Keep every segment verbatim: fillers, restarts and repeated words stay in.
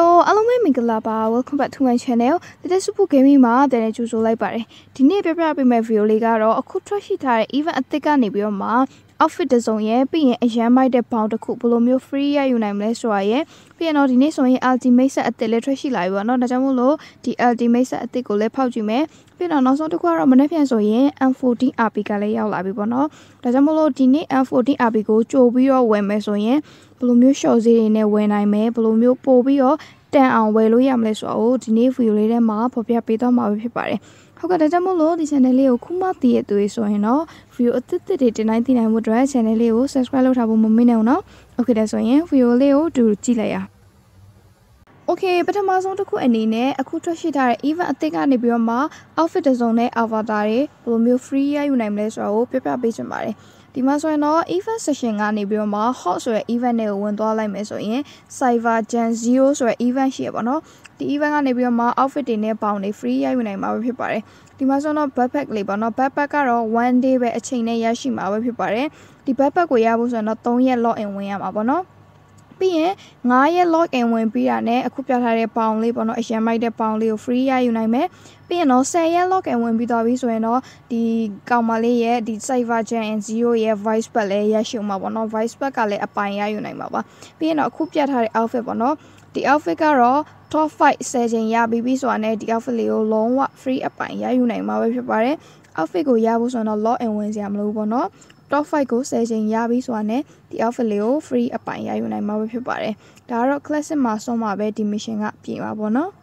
Hello, alumni Mingalaba. Welcome back to my channel. Today, Super Gaming Ma, then choose like bare. Today, we are going to review Ligaro. A couple of even at the Ganibio Ma. Outfit design ye, being a jamai de pound a couple of your free, you nameless roye. Being ordination ye, Altimesa at the Letrashi Live, not a jamolo, the Altimesa at the Gole Paujume. Being on also the Quara Monapian Soye, and fourteen Abigale Labibono, the Jamolo Dine, and fourteen Abigo, Jobio, Wemesoye. Blumio shows it in a when I may, Blumio Pobio, then on Weluiam Leso, Dine, Fulida Ma, Popia Pito, Mavipare. However, download this channel or Kuma Theatre is so you know. If you attended ninety nine would try channel or subscribe to our mummy. Okay, that's all. If you Leo to Chilea. Okay, but I'm also to cook any ne, a kutra shitare, even a thing on the bioma, outfit the zone, avadare, Blumio free, you nameless or paper basemare. Dimasoino, even session on the bioma, hot so even they went all like mesoin, Saiva, Gen Zero, so even she abono. The even on the bioma, outfit in a pound free, you name our paper. Dimasono, perfect labor, no pepper caro, one day where a chain yashima will prepare. The pepper guayabos are not tongue yet law and William abono. Being Naya lock and when Pirane, a couple of pound lip or not a shamai de pound lip free, I unite. Being no say lock and when Bidavis when all the Gamale, the Saivajan and Zio, ye vice ballet, Yashima, or no vice bacale, a pine, unite. Being a couple of alpha or no, the alpha girl, top fight says in Yabi, so I need the alpha leo long what free a pine, unite my everybody. Alpha go Yabos on a lot and when Yam Lubono. Top five goes as in Yabis one, the Alpha Leo free upon Yayuna Mabipare. Darrow class and Maso Mabe, the mission at Pima Bono.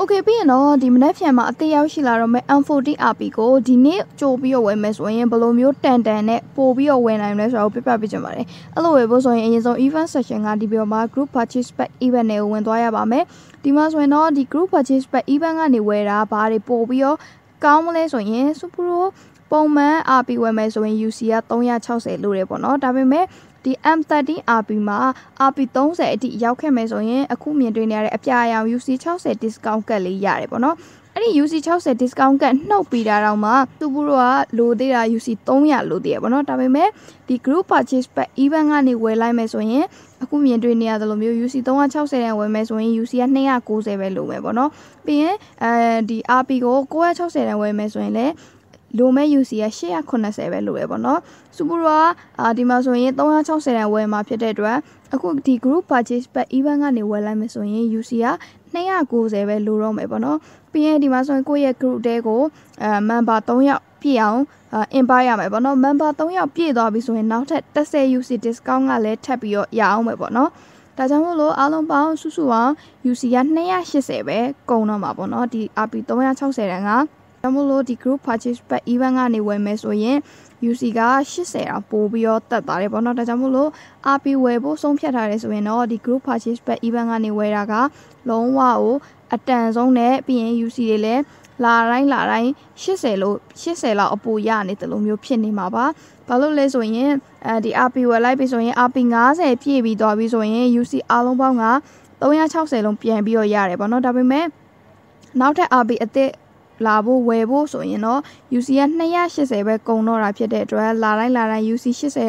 Okay, being all the Mnefiama, the Yashilarome, and forty Apigo, the Nil Jobio Wemes, when below me, Tandane, Pobio, when I'm less out Pippa Bijamare. Allowable so in so even such an Adibioma group participate even when Doyabame. Dimas when all the group participate even anywhere, Pari Pobio, Camles or Yen Supro. Bowman R P women so in U C at Tonya Chouse Lurebono, Dabime, the M thirty R P Ma, R P Tons at the Yaukemes or Yen, a Kumian Dinner, a Pia, U C Chouse at Discount Kelly Yarebono, and the U C Chouse at Discount can no be that Roma, Tuburua, Ludea, U C Tonya Ludebono, Dabime, the group purchased by even anywhere like Mesoyen, a Kumian Dinner, the Lomio, U C Tonya Chouse and Women's when U C at Nea Cose Velumebono, being the R P Go, Goa Chouse and Women's when. Lume U C a share conasave Luebono, Subura, Adimasoin, Dona Chaucer, where my pedra, a cook the group purchase by even anywhere I mesoin, U C A, Naya goes ever Lurom Ebono, Pia Dimason Coya Group Dego, a member Tonya Piao, Empire Mebono, member Tonya Pia Dobisoin, now that say U C discount a let tapio Yao Mebono, Tajamolo, Alomba, Susuan, U C A Naya Shesebe, Gono Mabono, the Apitoya Chauceranga. Tamolo the group purchased by even anywhere mesoyen, Usiga, she said, a pobio, Tatarebono, Tamolo, Api Webo, some Piatares when all the group purchased by even anywhere aga, long wow, a dance on there, being U C L, La Rain, La Rain, she said, she said, a poyan, it alumio penny maba, Palo lesoyen, and the Api were like soyen, Apingas, a P B Dobisoyen, U C Alobanga, Toya Chauselon P M B or Yarebono, Dabime. Now that Api at the Labo Webo, so you know, U C and Naya she say, Gono Rapia de Dra, Lara, Lara, U C she say,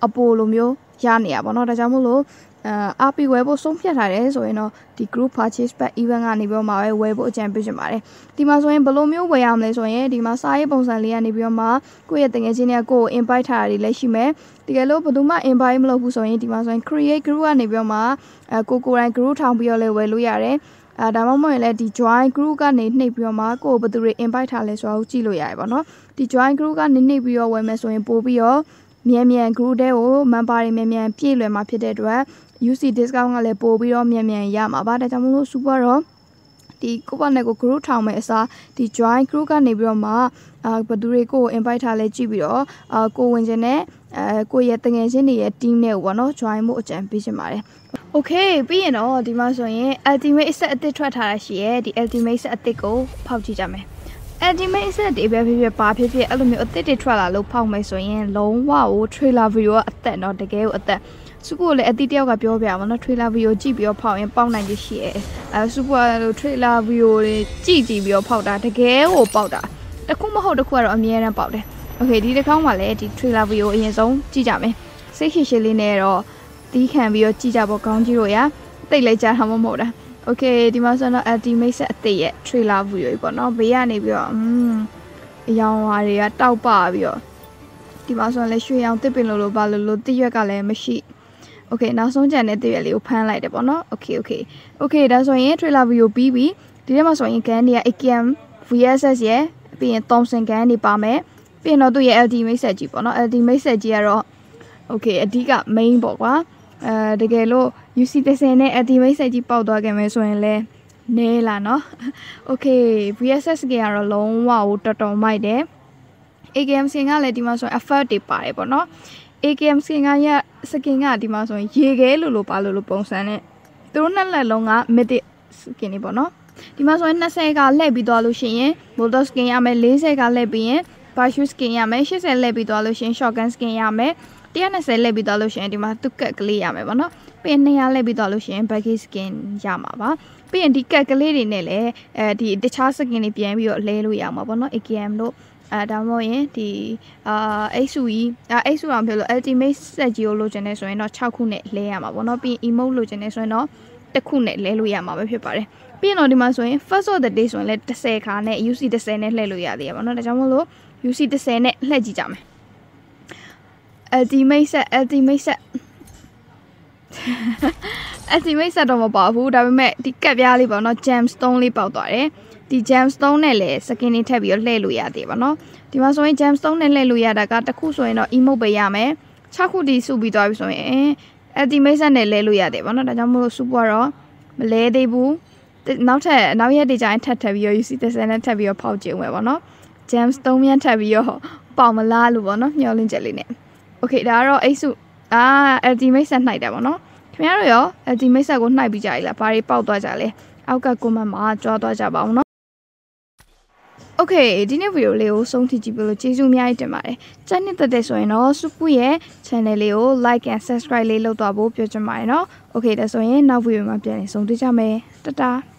Abolomio, Yania, Bono da Jamolo, Api Webo, some Piatares, so you know, the group purchased by even Anibio Mare, Webo, Championship Mare. Dimasoin Bolomio, Wayamless, so ye, Dimasai, Bonsalia, Nibio Ma, Quia the Engineer Go, Empire Tari, Leshime, the Galo Poduma, Empire Mlobusoin, Dimasoin, create Gru and Nibio Ma, Coco and Gru, Tambiole, Weluare. Adamamo let the joint group and nape your mark over the re invite Alice or Chilo Ivono. The joint group and nape your women so in Pobio, Miami and Grudeo, Mampari, Miami and Pilo, my pedra. You see this gang a lebobio, Miami and Yam about a Tamolo Subaro. The Copanego crew town is a the joint group and nape your mark, a Padurico invite Alice Gibio, a co engineer, a co yet engineer, team near one or joint more champion. Okay, being all the Masoin, ultimate set the Tratarashi, the ultimate at the go, Pouchijame. Ultimate set the baby papi, the alumni, the Tralalo, Palmasoin, long wow, trailer view at the not the gale at the school at the Delga Biovia, trailer view, Gibio Pow and Pound ninety share. A super trailer view, Gibio powder, the gale or powder. The Kumaho the quarrel on the end about it. Okay, did the Kamale, the trailer view in his own, Jijame. Say he shall in there or. They can be a chicha or county roya, Take like that, hammer more. Okay, the most on a team set the tree love you, but not be any of your young area taupa of your. The most on the tree out the pillow, ballo, the machine. Okay, now so Janet, the little pan light upon. Okay, okay, okay, that's why entry love you, baby. The most on you can, yeah, again, V S S, yeah, being Thompson candy palm, being not do your L D message, but not L D message, yeah. Okay, a dig up main boba. Uh, the galo, you see the same at the way said you powder game so in le Nela no. Okay, V S S gear alone wow to my day. A game singer let him also a thirty pipe or no. A game singer ya sucking at him also ye galo palu ponsane. Thruna longa medi skinny bono. Dimaso in a sega lebidolu sheen, Bulldoskin yame lisega lebien, Pashuskin yame, she's a lebidolu shin, shotgun skin yame. Tiana said Lebby Dolush and Dima took Kakli Yamavana, Pena Lebby Dolush and Paki skin Yamava, Pen the Kakali Nele, the Chasakin P M, your Lelu Yamavana, Ekiamlo, Adamoe, the Asui, Asuam Pillow, Ultimate Sagiologenes or not Chakunet Leamavana, being Emologenes or not, the Kunet Lelu Yamava. Being on the Masoin, first of the days when let the Sekane, you see the Senate Leluya, the Yamana Jamolo, you see the Senate Legitame. Ultimate set, ultimate set. Ultimate set of a bubble that we met the caviali but not gemstone powder. The gemstone lay, second tabio leluya, devano. The was only gemstone and leluya that got the cuso in imobayame. Chaku di subito, eh? Ultimate and leluya, devano, the jamo subwaro, Malay debu. Now, now you had the giant tabio, you see the senate tabio pouch, you know. Gemstone and tabio, palmala, lubano, your lingeline. Okay, there are eight. Ah, at the mesa night, no? Tomorrow, at the mesa go night bijala, pari pau dojale. Alka kuma ma, draw dojabano. Okay, dinner will leo, song teachable, chisumi itemare. Channel the desoino, supuye, channel leo, like and subscribe, lelo double, pure jamino. Okay, that's all. Now we will my piano song teacher me. Ta ta.